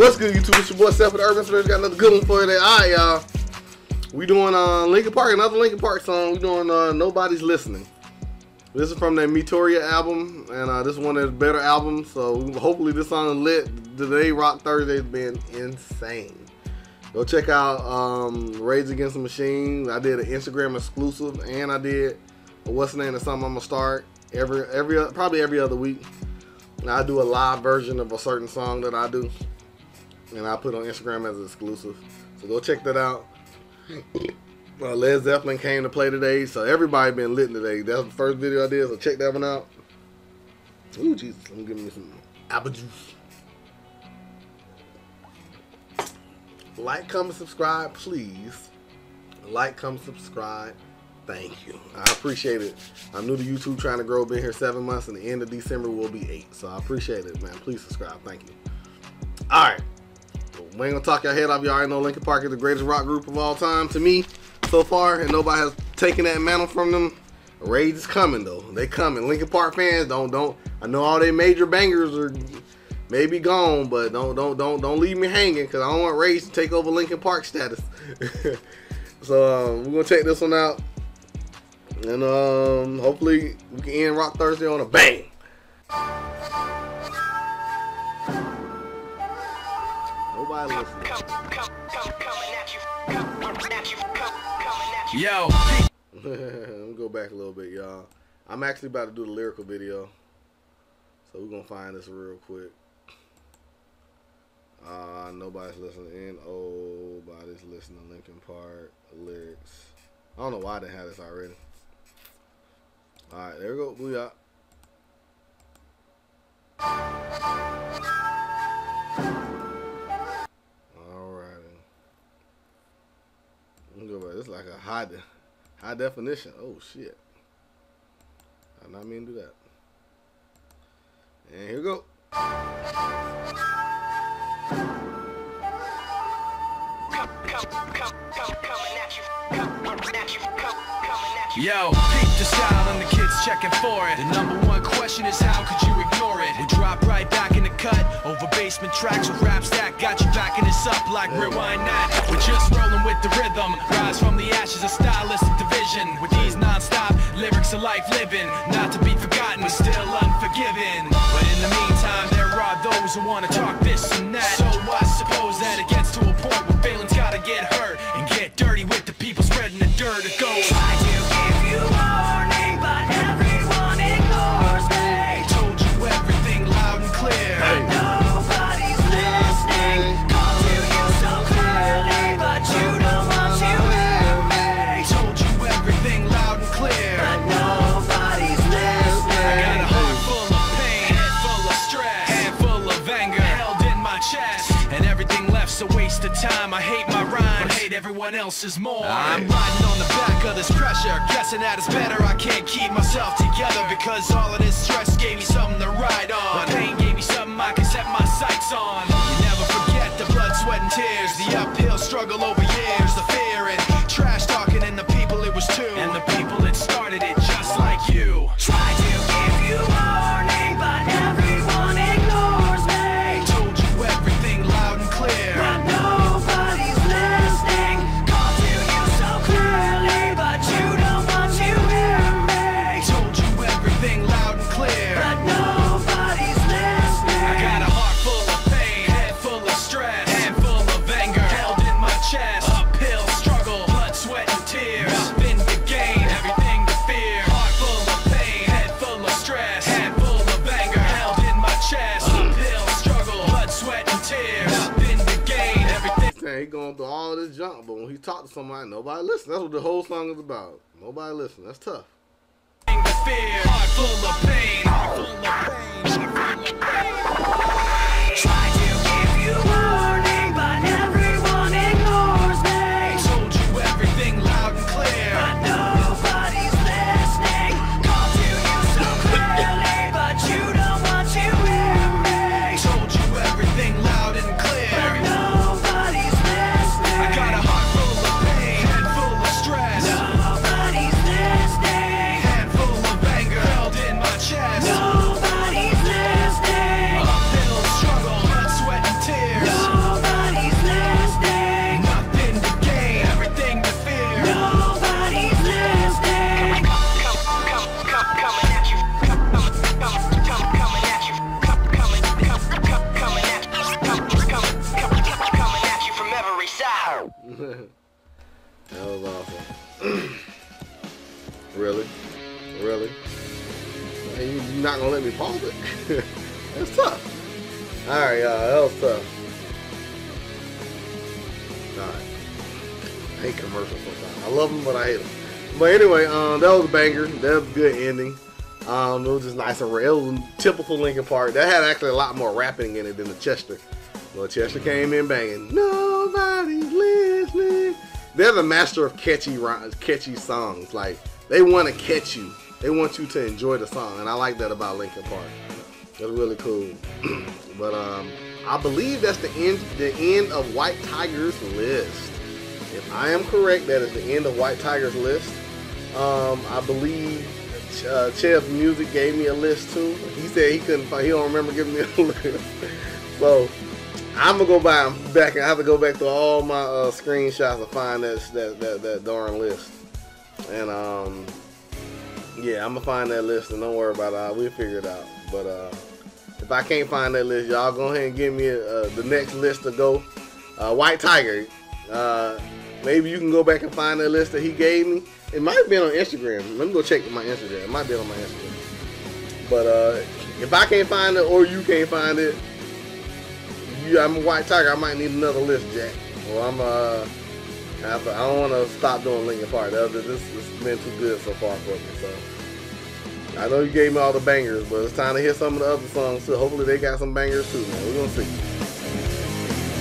What's good, YouTube? It's your boy, Seth, with The Urban Experience. Got another good one for you today. All right, y'all. We doing Linkin Park, another Linkin Park song. We doing Nobody's Listening. This is from their Meteora album, and this is one of their better albums. So hopefully this song is lit. Today, Rock Thursday has been insane. Go check out Rage Against the Machine. I did an Instagram exclusive, and I did a What's the Name of something I'm gonna start probably every other week. And I do a live version of a certain song that I do, and I put on Instagram as an exclusive. So go check that out. Led Zeppelin came to play today, so everybody been lit today. That's the first video I did, so check that one out. Ooh, Jesus, I'm giving me some apple juice. Like, comment, subscribe, please. Like, comment, subscribe. Thank you. I appreciate it. I'm new to YouTube, trying to grow. Been here 7 months, and the end of December will be 8. So I appreciate it, man. Please subscribe. Thank you. All right. We ain't gonna talk your head off. You already know Linkin Park is the greatest rock group of all time to me so far, and nobody has taken that mantle from them. Rage is coming though. They coming. Linkin Park fans, don't. I know all their major bangers are maybe gone, but don't leave me hanging, because I don't want Rage to take over Linkin Park status. So we're gonna check this one out, and hopefully we can end Rock Thursday on a bang. Yo, I'm go back a little bit, y'all. I'm actually about to do the lyrical video, so we're gonna find this real quick. Nobody's listening. Nobody's listening to Linkin Park lyrics. I don't know why I didn't have this already. All right, there we go. We out. It's like a high definition. Oh shit! I did not mean to do that. And here we go. Yo, peep the style and the kids checking for it. The #1 question is, how could you ignore it? We drop right back in the cut over basement tracks with raps that got you backing us up like rewind that. We're just rolling with the rhythm, rise from the ashes of stylistic division. With these non-stop lyrics of life living, not to be forgotten, but still unforgiven. But in the meantime, there are those who want to talk this and that. So I suppose that it gets to a point where feelings gotta get hurt and get dirty with the people spreading the dirt. It goes. A waste of time. I hate my rhymes, hate everyone else's more. I'm riding on the back of this pressure, guessing that it's better. I can't keep myself together because all of this stress gave me something to ride on. The pain gave me something I could set my sights on. You never forget the blood, sweat, and tears, the uphill struggle over years, the fear and trash talking, and the people it was to, and the people that started it, just like you. Try to give you warning, but everyone ignores me. Told you everything loud and clear. Going through all this junk, but when he talked to somebody, nobody listened. That's what the whole song is about. Nobody listened. That's tough. Yeah. you're not gonna let me pause it? That's tough. All right, y'all, that was tough. All right. I hate commercials sometimes. I love them, but I hate them. But anyway, that was a banger. That was a good ending. It was just nice and real. It was typical Linkin Park. That had actually a lot more rapping in it than the Chester. Well, Chester came in banging, "Nobody's listening." They're the master of catchy rhymes, catchy songs. Like, they want to catch you. They want you to enjoy the song, and I like that about Linkin Park. That's really cool. But I believe that's the end of White Tiger's list. If I am correct, that is the end of White Tiger's list. I believe Chef Music gave me a list too. He said he don't remember giving me a list. So I'm gonna go back and I have to go back to all my screenshots to find that darn list. And yeah, I'm gonna find that list and don't worry about it. We'll figure it out. But if I can't find that list, y'all go ahead and give me the next list to go. White Tiger. Maybe you can go back and find that list that he gave me. It might have been on Instagram. Let me go check my Instagram. It might be on my Instagram. But if I can't find it or you can't find it, I'm a White Tiger. I might need another list, Jack. Well, I don't want to stop doing Linkin Park. This has been too good so far for me. So I know you gave me all the bangers, but it's time to hear some of the other songs. So hopefully they got some bangers too, man. We're gonna see.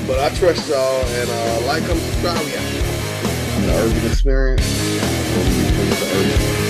But I trust y'all, and like, comment, subscribe. Yeah. I'm the Urban Experience.